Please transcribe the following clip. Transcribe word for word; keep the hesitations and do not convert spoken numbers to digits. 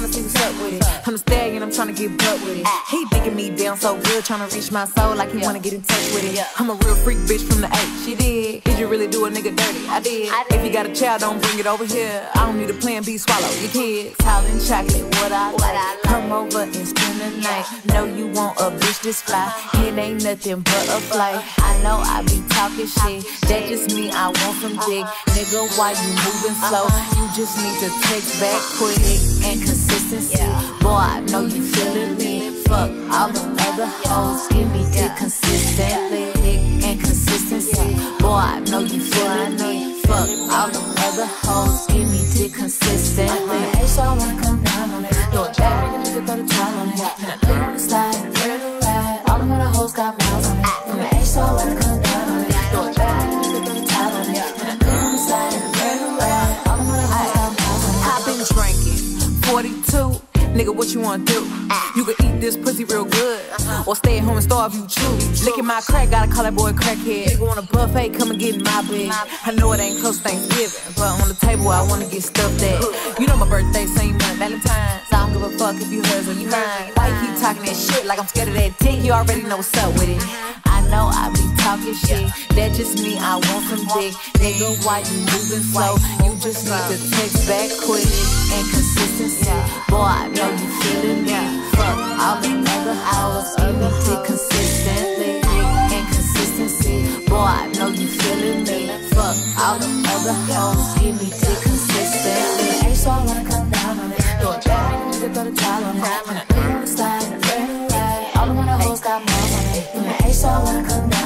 tryna see who's up with it. I'm a stag and I'm tryna get butt with it. He digging me down so real, tryna reach my soul like he wanna get in touch with it. I'm a real freak bitch from the eight. She did. Did you really do a nigga dirty? I did. If you got a child, don't bring it over here. I don't need a plan B, swallow your kids. Howlin' chocolate, what I like. Come over and spend the night. Know you want a bitch this fly. It ain't nothing but a flight. I know I be talking shit. That just me, I want some dick. Nigga, why you moving slow? You just need to text back quick and consistency. Boy, I know you feeling me. Fuck all the other hoes, give me dick consistently. And consistency. Boy, I know you feeling me. Fuck all the other hoes, give me dick consistently. I so I wanna come down on it. Yo, that nigga nigga throw the time on it. And I put it on the slide, and put it on the ride. All the other hoes got miles on it. From the edge, so I wanna come down on it. Yo, that nigga nigga throw the time on it. And I put it on the slide, and put it on the ride. All the other hoes got miles on it. I've been drinking forty-two. Nigga, what you wanna do? You could eat this pussy real good, or stay at home and starve you choose. Licking my crack, gotta call that boy crackhead. Nigga want a buffet, come and get in my bed. I know it ain't close Thanksgiving, but on the table I wanna get stuffed at. You know my birthday, same month, Valentine's. I don't give a fuck if you hers or you mine. Why you keep talking that shit like I'm scared of that dick? You already know what's up with it. I know I be talking shit. That just me, I want some dick. Nigga, why you moving slow? You just need to text back quick and consistency. Boy, I know you feeling me. Fuck all the other hours, give me dick consistently. And consistency. Boy, I know you feeling me. Fuck all the other hours, give me dick consistently. Hey, so I wanna come down on it. Throw a bag, nigga, throw the towel on it. When I put it on the slide, and put it on the ride. All the other hoes got miles on it. Hey, so I wanna come down.